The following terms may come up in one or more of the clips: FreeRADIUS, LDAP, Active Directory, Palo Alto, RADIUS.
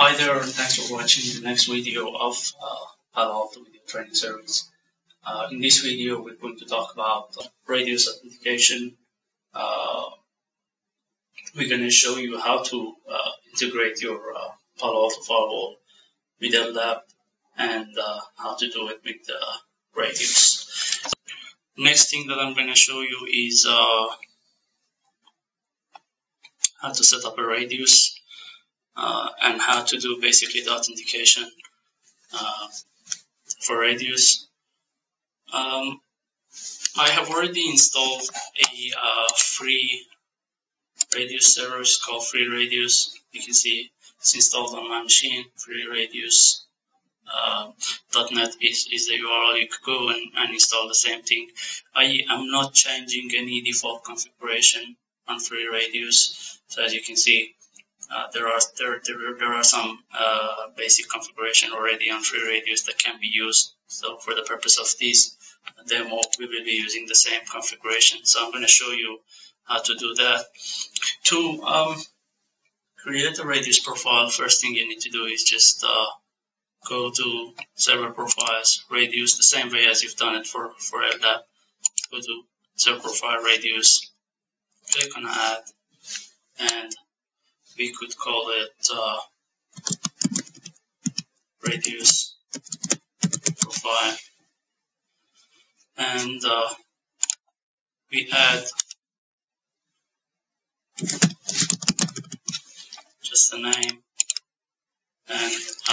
Hi there, and thanks for watching the next video of Palo Alto Video Training Series. In this video, we're going to talk about RADIUS authentication. We're going to show you how to integrate your Palo Alto firewall with LDAP and how to do it with RADIUS. Next thing that I'm going to show you is how to set up a RADIUS. And how to do basically the authentication for RADIUS. I have already installed a free RADIUS server. It's called FreeRADIUS. You can see it's installed on my machine. FreeRADIUS.net is the URL. You could go and install the same thing. I am not changing any default configuration on FreeRADIUS. So as you can see, there are some basic configuration already on FreeRADIUS that can be used. So for the purpose of this demo, we will be using the same configuration. So I'm going to show you how to do that. To create a RADIUS profile, first thing you need to do is just go to server profiles, RADIUS, the same way as you've done it for LDAP. Go to server profile, RADIUS, click on add, and we could call it RADIUS profile, and we add just the name, and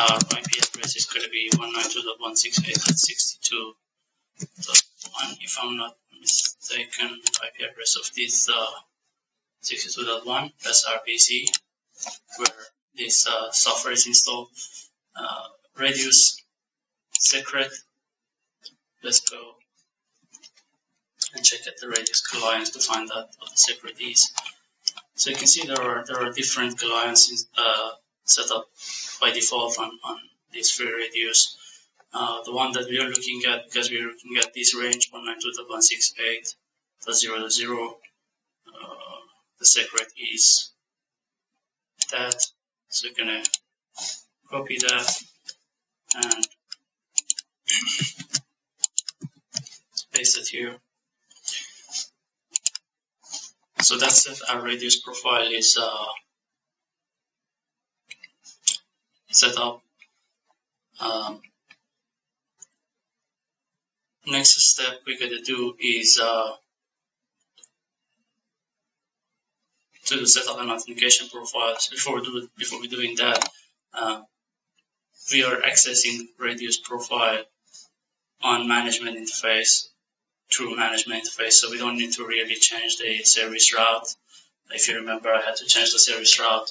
our IP address is going to be 192.168.62. If I'm not mistaken, IP address of this 62.1, that's our PC, where this software is installed. RADIUS secret. Let's go and check at the RADIUS clients to find out what the secret is. So you can see there are different clients set up by default on this FreeRADIUS. The one that we are looking at, because we are looking at this range 192.168.0.0, the secret is that, so we're gonna copy that and paste it here. So that's it. Our RADIUS profile is set up. Next step we're gonna do is to set up an authentication profile. Before doing that, we are accessing RADIUS profile on management interface, through management interface, so we don't need to really change the service route. If you remember, I had to change the service route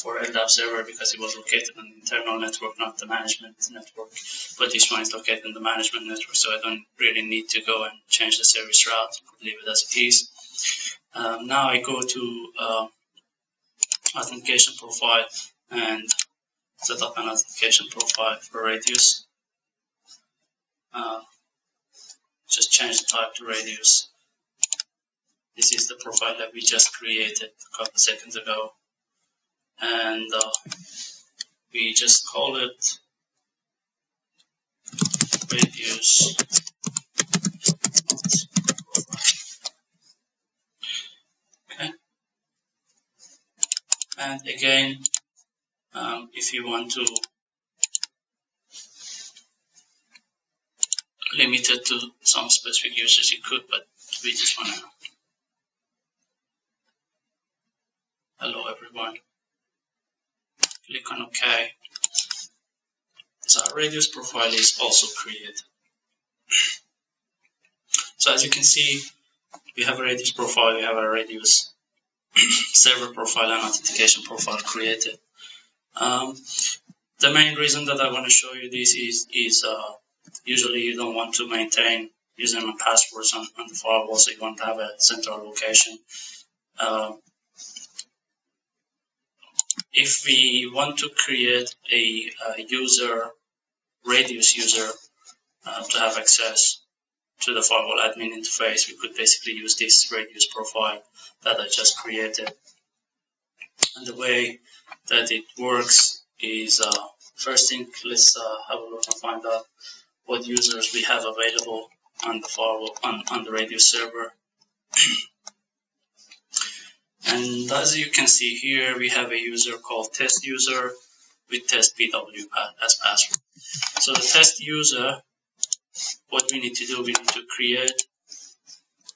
for LDAP server because it was located on the internal network, not the management network, but this one is located in the management network, so I don't really need to go and change the service route. Could leave it as it is. Now I go to authentication profile and set up an authentication profile for RADIUS. Just change the type to RADIUS. This is the profile that we just created a couple of seconds ago, and we just call it RADIUS. And again, if you want to limit it to some specific users, you could, but we just want to hello everyone. Click on OK. So our RADIUS profile is also created. So as you can see, we have a RADIUS profile, we have a RADIUS server profile and authentication profile created. The main reason that I want to show you this is usually you don't want to maintain username and passwords on the firewall, so you want to have a central location. If we want to create a user, RADIUS user, to have access to the firewall admin interface, we could basically use this RADIUS profile that I just created. And the way that it works is first thing, let's have a look and find out what users we have available on the firewall, on the RADIUS server. And as you can see here, we have a user called test user with test PW as password. So the test user, what we need to do, we need to create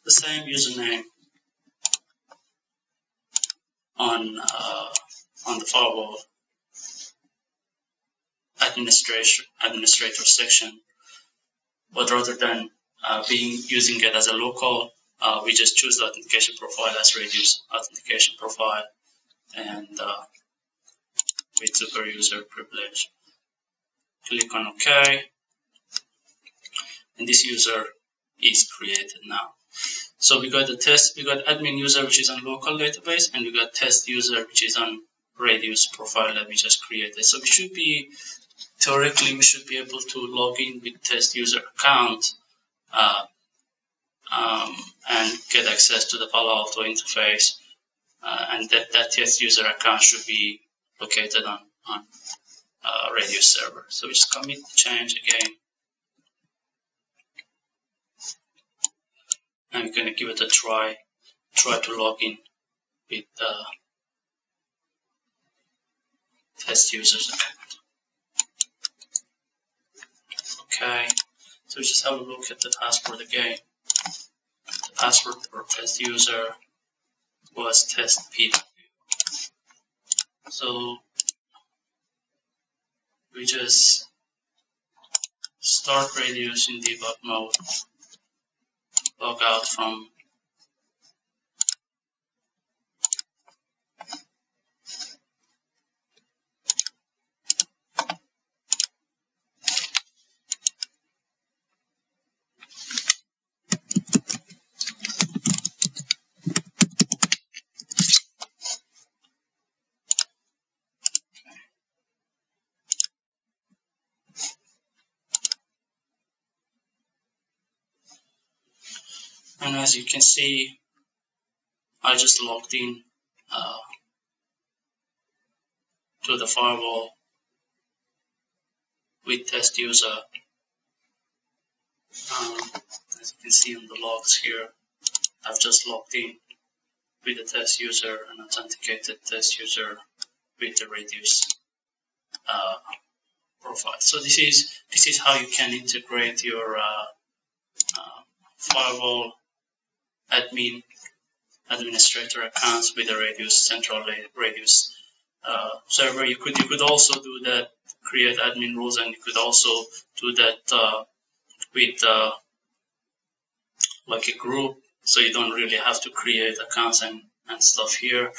the same username on the firewall administrator section, but rather than using it as a local, we just choose the authentication profile as RADIUS authentication profile, and with super user privilege. Click on OK, and this user is created now. So we got the test, we got admin user, which is on local database, and we got test user, which is on RADIUS profile that we just created. So we should be, theoretically, we should be able to log in with test user account and get access to the Palo Alto interface, and that test user account should be located on RADIUS server. So we just commit the change again, and we're going to give it a try. Try to log in with test users account. Okay, so just have a look at the password again. The password for test user was test PW. So we just start RADIUS in debug mode, log out from . And as you can see, I just logged in to the firewall with test user. As you can see in the logs here, I've just logged in with the test user and authenticated test user with the RADIUS profile. So this is how you can integrate your firewall administrator accounts with a RADIUS central RADIUS server. You could also do that, create admin rules, and you could also do that with like a group, so you don't really have to create accounts and stuff here.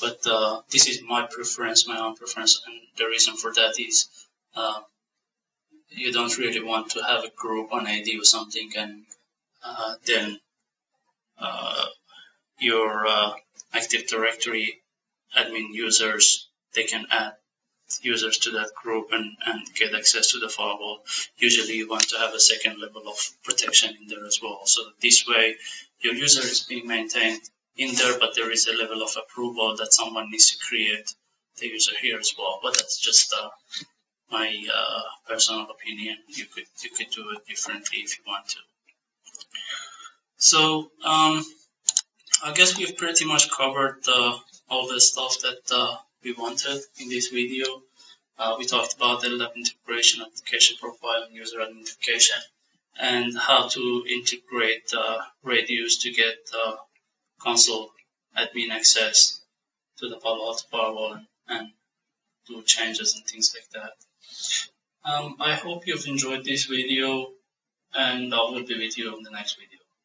But this is my preference, my own preference, and the reason for that is you don't really want to have a group on AD or something, and then your Active Directory admin users, they can add users to that group and get access to the firewall. Usually you want to have a second level of protection in there as well. So this way your user is being maintained in there, but there is a level of approval that someone needs to create the user here as well. But that's just my personal opinion. You could do it differently if you want to. So I guess we've pretty much covered all the stuff that we wanted in this video. We talked about LDAP integration, application profile, and user identification, and how to integrate RADIUS to get console admin access to the Palo Alto firewall and do changes and things like that. I hope you've enjoyed this video, and I will be with you in the next video.